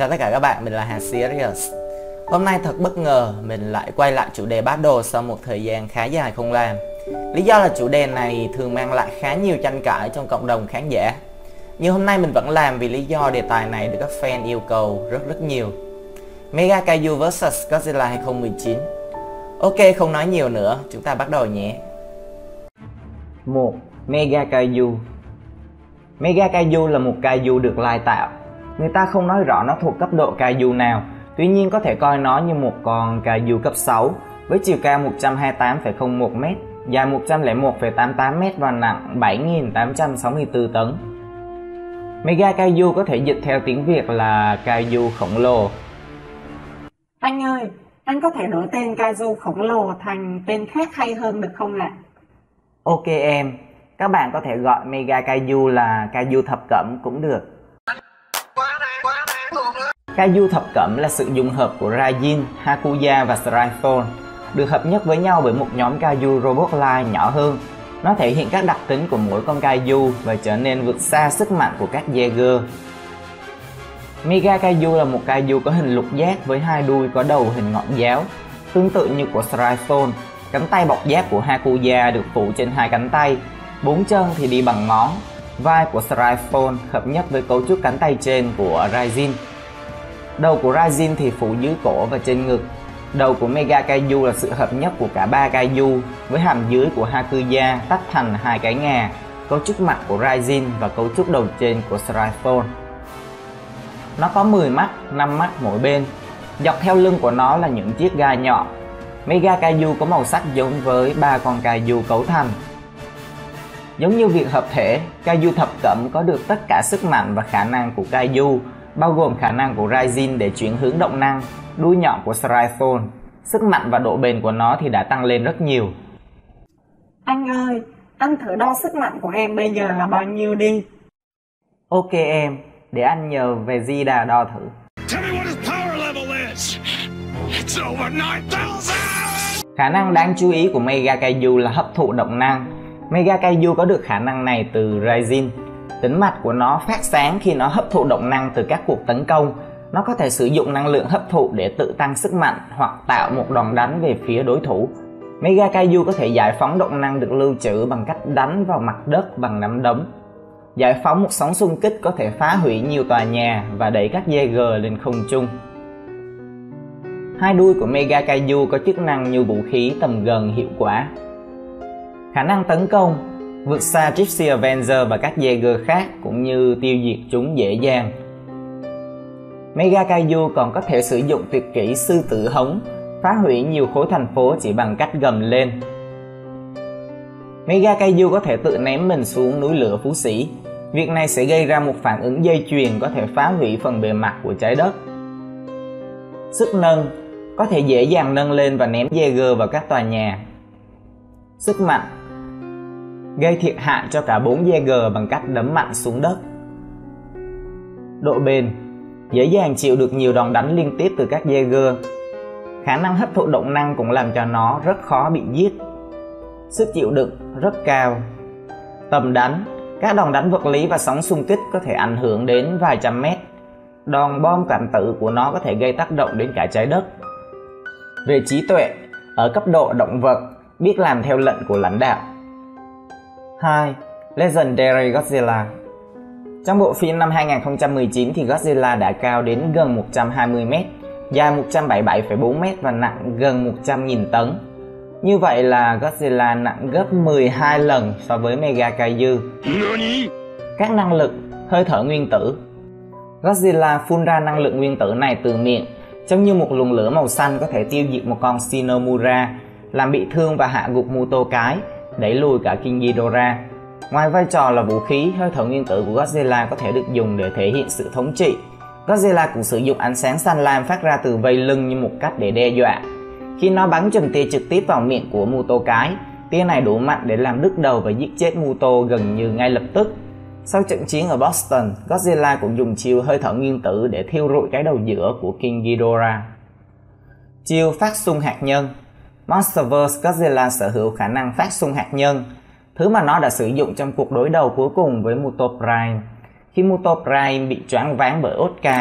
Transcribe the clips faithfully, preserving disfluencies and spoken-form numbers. Chào tất cả các bạn, mình là Hà Serious. Hôm nay thật bất ngờ, mình lại quay lại chủ đề Battle sau một thời gian khá dài không làm. Lý do là chủ đề này thường mang lại khá nhiều tranh cãi trong cộng đồng khán giả. Nhưng hôm nay mình vẫn làm vì lý do đề tài này được các fan yêu cầu rất rất nhiều. Mega Kaiju vs Godzilla hai không một chín. Ok, không nói nhiều nữa, chúng ta bắt đầu nhé. một. Mega Kaiju. Mega Kaiju là một Kaiju được lai tạo. Người ta không nói rõ nó thuộc cấp độ Kaiju nào, tuy nhiên có thể coi nó như một con Kaiju cấp sáu, với chiều cao một trăm hai mươi tám phẩy không một mét, dài một trăm lẻ một phẩy tám mươi tám mét và nặng bảy nghìn tám trăm sáu mươi tư tấn. Mega Kaiju có thể dịch theo tiếng Việt là Kaiju khổng lồ. Anh ơi, anh có thể đổi tên Kaiju khổng lồ thành tên khác hay hơn được không ạ? Ok em, các bạn có thể gọi Mega Kaiju là Kaiju thập cẩm cũng được. Kaiju thập cẩm là sự dung hợp của Raijin, Hakuja và Shryphon, được hợp nhất với nhau bởi một nhóm Kaiju robot-like nhỏ hơn. Nó thể hiện các đặc tính của mỗi con Kaiju và trở nên vượt xa sức mạnh của các Jaeger. Mega Kaiju là một Kaiju có hình lục giác với hai đuôi có đầu hình ngọn giáo, tương tự như của Shryphon. Cánh tay bọc giáp của Hakuja được phủ trên hai cánh tay, bốn chân thì đi bằng ngón. Vai của Shryphon hợp nhất với cấu trúc cánh tay trên của Raijin. Đầu của Raijin thì phủ dưới cổ và trên ngực. Đầu của Mega Kaiju là sự hợp nhất của cả ba Kaiju với hàm dưới của Hakuja tách thành hai cái ngà, cấu trúc mặt của Raijin và cấu trúc đầu trên của Shryphon. Nó có mười mắt, năm mắt mỗi bên. Dọc theo lưng của nó là những chiếc gai nhọn. Mega Kaiju có màu sắc giống với ba con Kaiju cấu thành. Giống như việc hợp thể, Kaiju thập cẩm có được tất cả sức mạnh và khả năng của Kaiju, bao gồm khả năng của Raijin để chuyển hướng động năng, đuôi nhọn của Shryphon. Sức mạnh và độ bền của nó thì đã tăng lên rất nhiều. Anh ơi, anh thử đo sức mạnh của em bây giờ là bao nhiêu đi. Ok em, để anh nhờ về di đà đo thử. Khả năng đáng chú ý của Mega Kaiju là hấp thụ động năng. Mega Kaiju có được khả năng này từ Raijin. Tính mặt của nó phát sáng khi nó hấp thụ động năng từ các cuộc tấn công. Nó có thể sử dụng năng lượng hấp thụ để tự tăng sức mạnh hoặc tạo một đòn đánh về phía đối thủ. Mega Kaiju có thể giải phóng động năng được lưu trữ bằng cách đánh vào mặt đất bằng nắm đấm. Giải phóng một sóng xung kích có thể phá hủy nhiều tòa nhà và đẩy các Jaeger lên không trung. Hai đuôi của Mega Kaiju có chức năng như vũ khí tầm gần hiệu quả. Khả năng tấn công vượt xa Gypsy Avenger và các Jaeger khác cũng như tiêu diệt chúng dễ dàng. Mega Kaiju còn có thể sử dụng tuyệt kỹ Sư Tử Hống, phá hủy nhiều khối thành phố chỉ bằng cách gầm lên. Mega Kaiju có thể tự ném mình xuống núi lửa Phú Sĩ. Việc này sẽ gây ra một phản ứng dây chuyền có thể phá hủy phần bề mặt của trái đất. Sức nâng có thể dễ dàng nâng lên và ném Jaeger vào các tòa nhà. Sức mạnh gây thiệt hại cho cả bốn Jaeger bằng cách đấm mạnh xuống đất. Độ bền dễ dàng chịu được nhiều đòn đánh liên tiếp từ các Jaeger. Khả năng hấp thụ động năng cũng làm cho nó rất khó bị giết. Sức chịu đựng rất cao. Tầm đánh, các đòn đánh vật lý và sóng xung kích có thể ảnh hưởng đến vài trăm mét. Đòn bom cảm tử của nó có thể gây tác động đến cả trái đất. Về trí tuệ, ở cấp độ động vật, biết làm theo lệnh của lãnh đạo. hai. Legendary Godzilla. Trong bộ phim năm hai không một chín thì Godzilla đã cao đến gần một trăm hai mươi mét, dài một trăm bảy mươi bảy phẩy bốn mét và nặng gần một trăm nghìn tấn. Như vậy là Godzilla nặng gấp mười hai lần so với Mega Kaiju. Các năng lực, hơi thở nguyên tử. Godzilla phun ra năng lượng nguyên tử này từ miệng, trông như một luồng lửa màu xanh có thể tiêu diệt một con Shinomura, làm bị thương và hạ gục Muto Prime, đẩy lùi cả King Ghidorah. Ngoài vai trò là vũ khí, hơi thở nguyên tử của Godzilla có thể được dùng để thể hiện sự thống trị. Godzilla cũng sử dụng ánh sáng xanh lam phát ra từ vây lưng như một cách để đe dọa. Khi nó bắn chùm tia trực tiếp vào miệng của Muto Prime, tia này đủ mạnh để làm đứt đầu và giết chết Muto gần như ngay lập tức. Sau trận chiến ở Boston, Godzilla cũng dùng chiêu hơi thở nguyên tử để thiêu rụi cái đầu giữa của King Ghidorah. Chiêu phát xung hạt nhân. MonsterVerse Godzilla sở hữu khả năng phát xung hạt nhân, thứ mà nó đã sử dụng trong cuộc đối đầu cuối cùng với Muto Prime. Khi Muto Prime bị choáng váng bởi Oscar,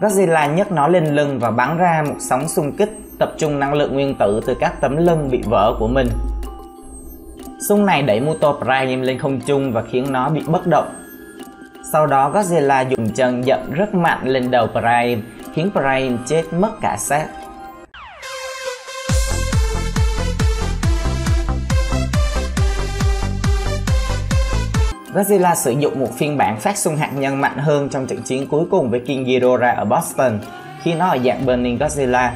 Godzilla nhấc nó lên lưng và bắn ra một sóng xung kích tập trung năng lượng nguyên tử từ các tấm lưng bị vỡ của mình. Xung này đẩy Muto Prime lên không trung và khiến nó bị bất động. Sau đó Godzilla dùng chân dậm rất mạnh lên đầu Prime, khiến Prime chết mất cả xác. Godzilla sử dụng một phiên bản phát xung hạt nhân mạnh hơn trong trận chiến cuối cùng với King Ghidorah ở Boston, khi nó ở dạng Burning Godzilla.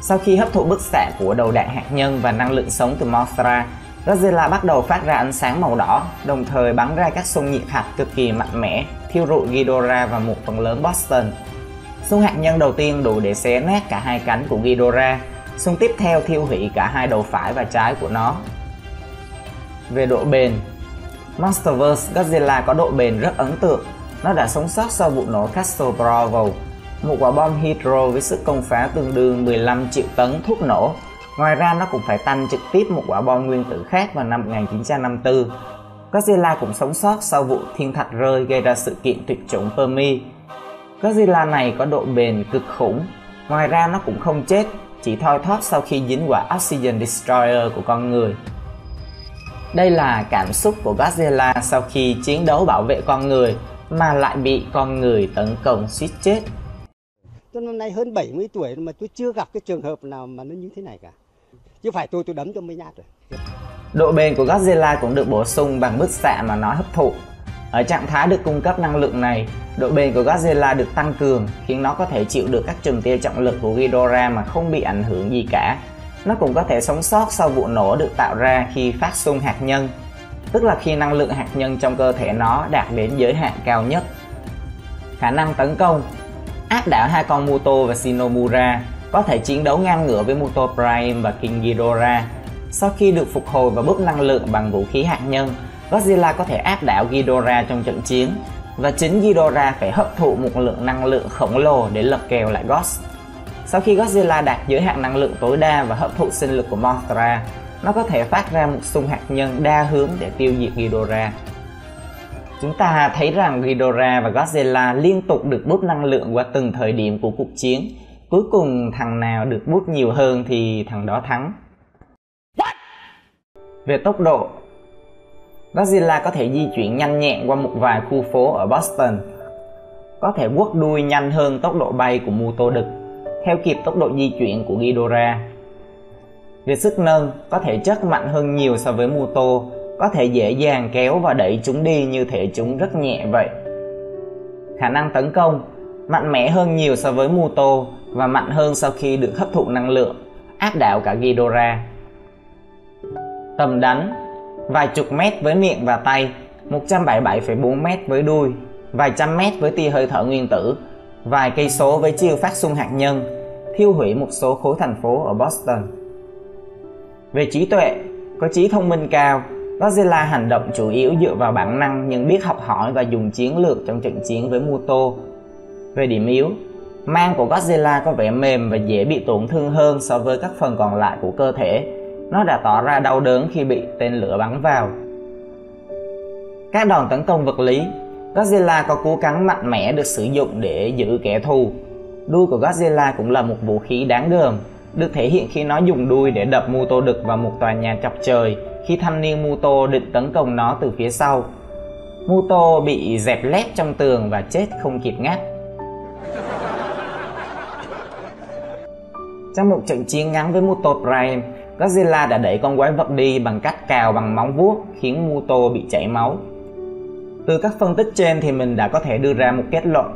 Sau khi hấp thụ bức xạ của đầu đạn hạt nhân và năng lượng sống từ Mothra, Godzilla bắt đầu phát ra ánh sáng màu đỏ, đồng thời bắn ra các xung nhiệt hạch cực kỳ mạnh mẽ, thiêu rụi Ghidorah và một phần lớn Boston. Xung hạt nhân đầu tiên đủ để xé nát cả hai cánh của Ghidorah, xung tiếp theo thiêu hủy cả hai đầu phải và trái của nó. Về độ bền, MonsterVerse Godzilla có độ bền rất ấn tượng. Nó đã sống sót sau vụ nổ Castle Bravo, một quả bom hydro với sức công phá tương đương mười lăm triệu tấn thuốc nổ. Ngoài ra nó cũng phải tanh trực tiếp một quả bom nguyên tử khác vào năm một nghìn chín trăm năm mươi tư. Godzilla cũng sống sót sau vụ thiên thạch rơi gây ra sự kiện tuyệt chủng Permian. Godzilla này có độ bền cực khủng. Ngoài ra nó cũng không chết, chỉ thoi thóp sau khi dính quả Oxygen Destroyer của con người. Đây là cảm xúc của Godzilla sau khi chiến đấu bảo vệ con người mà lại bị con người tấn công suýt chết. Tôi năm nay hơn bảy mươi tuổi mà tôi chưa gặp cái trường hợp nào mà nó như thế này cả. Chứ phải tôi tôi đấm cho mấy nhát rồi. Độ bền của Godzilla cũng được bổ sung bằng bức xạ mà nó hấp thụ. Ở trạng thái được cung cấp năng lượng này, độ bền của Godzilla được tăng cường, khiến nó có thể chịu được các trùm tia trọng lực của Ghidorah mà không bị ảnh hưởng gì cả. Nó cũng có thể sống sót sau vụ nổ được tạo ra khi phát xung hạt nhân, tức là khi năng lượng hạt nhân trong cơ thể nó đạt đến giới hạn cao nhất. Khả năng tấn công, áp đảo hai con Muto và Shinomura, có thể chiến đấu ngang ngửa với Muto Prime và King Ghidorah. Sau khi được phục hồi và búp năng lượng bằng vũ khí hạt nhân, Godzilla có thể áp đảo Ghidorah trong trận chiến, và chính Ghidorah phải hấp thụ một lượng năng lượng khổng lồ để lật kèo lại Godzilla. Sau khi Godzilla đạt giới hạn năng lượng tối đa và hấp thụ sinh lực của Mothra, nó có thể phát ra một xung hạt nhân đa hướng để tiêu diệt Ghidorah. Chúng ta thấy rằng Ghidorah và Godzilla liên tục được boost năng lượng qua từng thời điểm của cuộc chiến. Cuối cùng thằng nào được boost nhiều hơn thì thằng đó thắng. Về tốc độ, Godzilla có thể di chuyển nhanh nhẹn qua một vài khu phố ở Boston, có thể quất đuôi nhanh hơn tốc độ bay của Muto đực, theo kịp tốc độ di chuyển của Ghidorah. Về sức nâng, có thể chất mạnh hơn nhiều so với Muto, có thể dễ dàng kéo và đẩy chúng đi như thể chúng rất nhẹ vậy. Khả năng tấn công, mạnh mẽ hơn nhiều so với Muto và mạnh hơn sau khi được hấp thụ năng lượng, áp đảo cả Ghidorah. Tầm đánh, vài chục mét với miệng và tay, một trăm bảy mươi bảy phẩy bốn mét với đuôi, vài trăm mét với tia hơi thở nguyên tử, vài cây số với chiêu phát xung hạt nhân, thiêu hủy một số khối thành phố ở Boston. Về trí tuệ, có trí thông minh cao, Godzilla hành động chủ yếu dựa vào bản năng nhưng biết học hỏi và dùng chiến lược trong trận chiến với Muto. Về điểm yếu, mang của Godzilla có vẻ mềm và dễ bị tổn thương hơn so với các phần còn lại của cơ thể. Nó đã tỏ ra đau đớn khi bị tên lửa bắn vào. Các đòn tấn công vật lý, Godzilla có cú cắn mạnh mẽ được sử dụng để giữ kẻ thù. Đuôi của Godzilla cũng là một vũ khí đáng gờm, được thể hiện khi nó dùng đuôi để đập Muto đực vào một tòa nhà chọc trời khi thanh niên Muto định tấn công nó từ phía sau. Muto bị dẹp lép trong tường và chết không kịp ngáp. Trong một trận chiến ngắn với Muto Prime, Godzilla đã đẩy con quái vật đi bằng cách cào bằng móng vuốt khiến Muto bị chảy máu. Từ các phân tích trên thì mình đã có thể đưa ra một kết luận.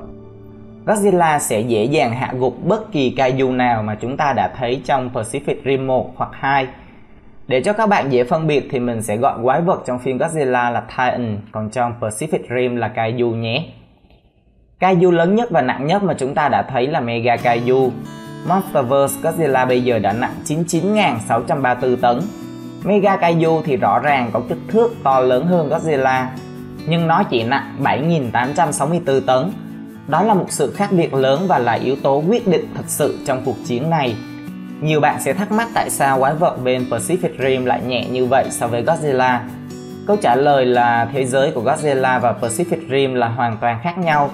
Godzilla sẽ dễ dàng hạ gục bất kỳ kaiju nào mà chúng ta đã thấy trong Pacific Rim một hoặc hai. Để cho các bạn dễ phân biệt thì mình sẽ gọi quái vật trong phim Godzilla là Titan, còn trong Pacific Rim là kaiju nhé. Kaiju lớn nhất và nặng nhất mà chúng ta đã thấy là Mega Kaiju. MonsterVerse Godzilla bây giờ đã nặng chín mươi chín nghìn sáu trăm ba mươi tư tấn. Mega Kaiju thì rõ ràng có kích thước to lớn hơn Godzilla, nhưng nó chỉ nặng bảy nghìn tám trăm sáu mươi tư tấn. Đó là một sự khác biệt lớn và là yếu tố quyết định thật sự trong cuộc chiến này. Nhiều bạn sẽ thắc mắc tại sao quái vật bên Pacific Rim lại nhẹ như vậy so với Godzilla. Câu trả lời là thế giới của Godzilla và Pacific Rim là hoàn toàn khác nhau.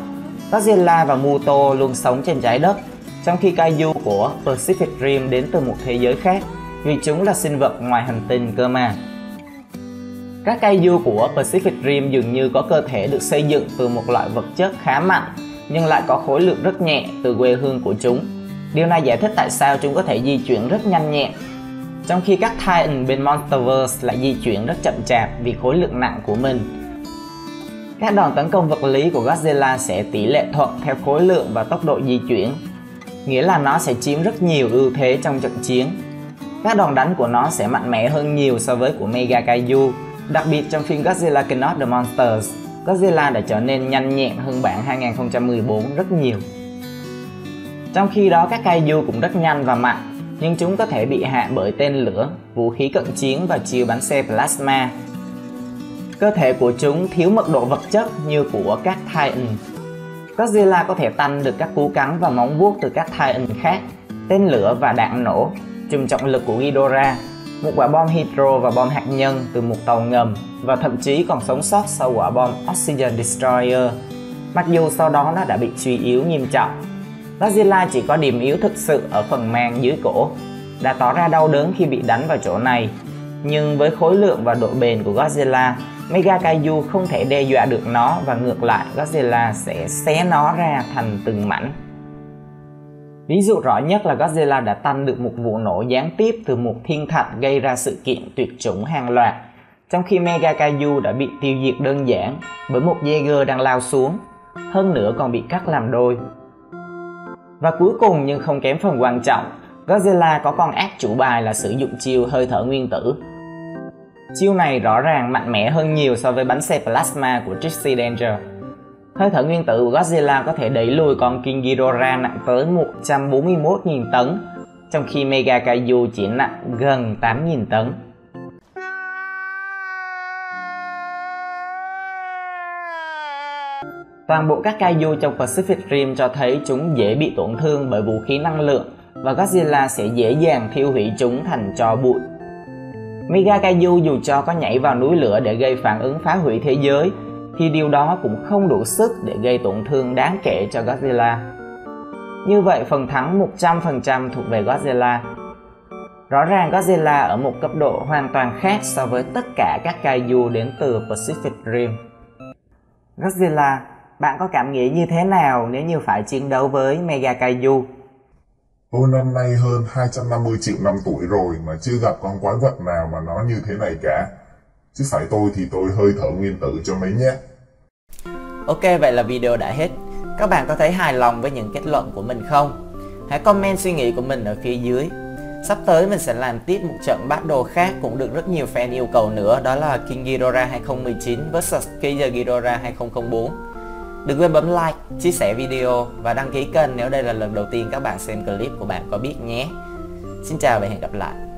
Godzilla và Muto luôn sống trên trái đất, trong khi Kaiju của Pacific Rim đến từ một thế giới khác, vì chúng là sinh vật ngoài hành tinh cơ mà. Các Kaiju của Pacific Rim dường như có cơ thể được xây dựng từ một loại vật chất khá mạnh, nhưng lại có khối lượng rất nhẹ từ quê hương của chúng. Điều này giải thích tại sao chúng có thể di chuyển rất nhanh nhẹn, trong khi các Titan bên MonsterVerse lại di chuyển rất chậm chạp vì khối lượng nặng của mình. Các đòn tấn công vật lý của Godzilla sẽ tỷ lệ thuận theo khối lượng và tốc độ di chuyển, nghĩa là nó sẽ chiếm rất nhiều ưu thế trong trận chiến. Các đòn đánh của nó sẽ mạnh mẽ hơn nhiều so với của Mega Kaiju, đặc biệt trong phim Godzilla King of the Monsters, Godzilla đã trở nên nhanh nhẹn hơn bản hai nghìn không trăm mười bốn rất nhiều. Trong khi đó các Kaiju cũng rất nhanh và mạnh, nhưng chúng có thể bị hạ bởi tên lửa, vũ khí cận chiến và chiếu bắn xe plasma. Cơ thể của chúng thiếu mật độ vật chất như của các Titan. Godzilla có thể tanh được các cú cắn và móng vuốt từ các Titan khác, tên lửa và đạn nổ, trùm trọng lực của Ghidorah, một quả bom hydro và bom hạt nhân từ một tàu ngầm, và thậm chí còn sống sót sau quả bom Oxygen Destroyer, mặc dù sau đó nó đã bị suy yếu nghiêm trọng. Godzilla chỉ có điểm yếu thực sự ở phần mang dưới cổ, đã tỏ ra đau đớn khi bị đánh vào chỗ này, nhưng với khối lượng và độ bền của Godzilla, Mega Kaiju không thể đe dọa được nó, và ngược lại Godzilla sẽ xé nó ra thành từng mảnh. Ví dụ rõ nhất là Godzilla đã tanh được một vụ nổ gián tiếp từ một thiên thạch gây ra sự kiện tuyệt chủng hàng loạt, trong khi Mega Kaiju đã bị tiêu diệt đơn giản bởi một Jaeger đang lao xuống, hơn nữa còn bị cắt làm đôi. Và cuối cùng nhưng không kém phần quan trọng, Godzilla có con ác chủ bài là sử dụng chiêu hơi thở nguyên tử. Chiêu này rõ ràng mạnh mẽ hơn nhiều so với bánh xe plasma của Gypsy Avenger. Hơi thở nguyên tử của Godzilla có thể đẩy lùi con King Ghidorah nặng tới một trăm bốn mươi mốt nghìn tấn, trong khi Mega Kaiju chỉ nặng gần tám nghìn tấn. Toàn bộ các Kaiju trong Pacific Rim cho thấy chúng dễ bị tổn thương bởi vũ khí năng lượng, và Godzilla sẽ dễ dàng thiêu hủy chúng thành tro bụi. Mega Kaiju dù cho có nhảy vào núi lửa để gây phản ứng phá hủy thế giới, thì điều đó cũng không đủ sức để gây tổn thương đáng kể cho Godzilla. Như vậy phần thắng một trăm phần trăm thuộc về Godzilla. Rõ ràng Godzilla ở một cấp độ hoàn toàn khác so với tất cả các Kaiju đến từ Pacific Rim. Godzilla, bạn có cảm nghĩ như thế nào nếu như phải chiến đấu với Mega Kaiju? Tôi năm nay hơn hai trăm năm mươi triệu năm tuổi rồi mà chưa gặp con quái vật nào mà nó như thế này cả. Chứ phải tôi thì tôi hơi thở nguyên tử cho mấy nhé. Ok, vậy là video đã hết. Các bạn có thấy hài lòng với những kết luận của mình không? Hãy comment suy nghĩ của mình ở phía dưới. Sắp tới mình sẽ làm tiếp một trận battle khác cũng được rất nhiều fan yêu cầu nữa, đó là King Ghidorah hai không một chín versus King Ghidorah hai không không bốn. Đừng quên bấm like, chia sẻ video và đăng ký kênh nếu đây là lần đầu tiên các bạn xem clip của Bạn Có Biết nhé. Xin chào và hẹn gặp lại.